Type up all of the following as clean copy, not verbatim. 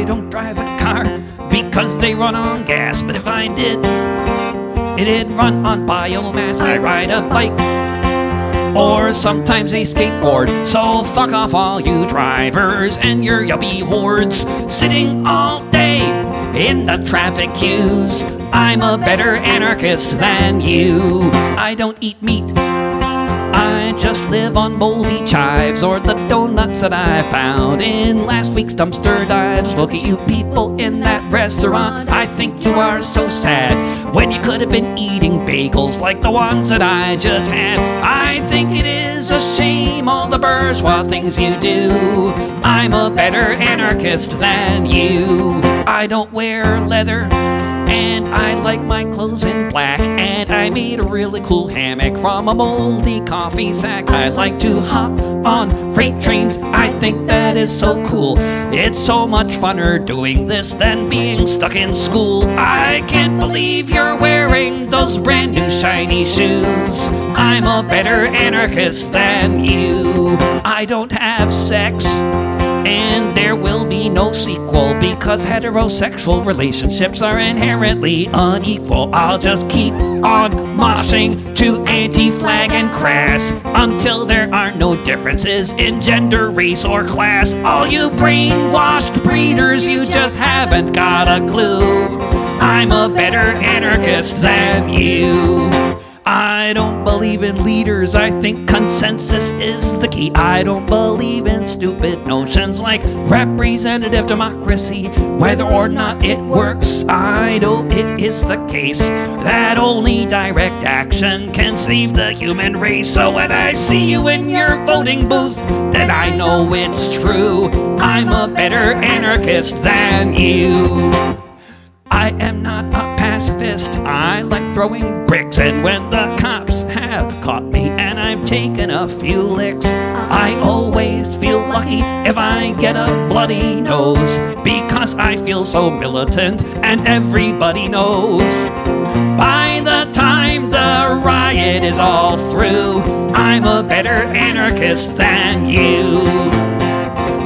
I don't drive a car because they run on gas. But if I did, it'd run on biomass. I ride a bike or sometimes a skateboard. So fuck off all you drivers and your yuppie hordes, sitting all day in the traffic queues. I'm a better anarchist than you. I don't eat meat, I just live on moldy chives or the donuts that I found in last week's dumpster dives. Look at you people in that restaurant, I think you are so sad when you could have been eating bagels like the ones that I just had. I think it is a shame all the bourgeois things you do. I'm a better anarchist than you. I don't wear leather and I like my clothes in black, and I made a really cool hammock from a moldy coffee sack. I like to hop on freight trains, I think that is so cool. It's so much funner doing this than being stuck in school. I can't believe you're wearing those brand new shiny shoes. I'm a better anarchist than you. I don't have sex, and there will be no sequel because heterosexual relationships are inherently unequal. I'll just keep on moshing to anti-flag and crass until there are no differences in gender, race, or class. All you brainwashed breeders, you just haven't got a clue. I'm a better anarchist than you. I don't believe in leaders, I think consensus is the key. I don't believe in stupid notions like representative democracy. Whether or not it works, I know it is the case that only direct action can save the human race. So when I see you in your voting booth, then I know it's true. I'm a better anarchist than you. I am not a pacifist, I like throwing bricks, and when the cops have caught me and I've taken a few licks, I always feel lucky if I get a bloody nose because I feel so militant and everybody knows. By the time the riot is all through, I'm a better anarchist than you.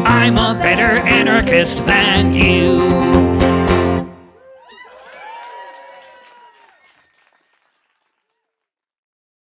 I'm a better anarchist than you.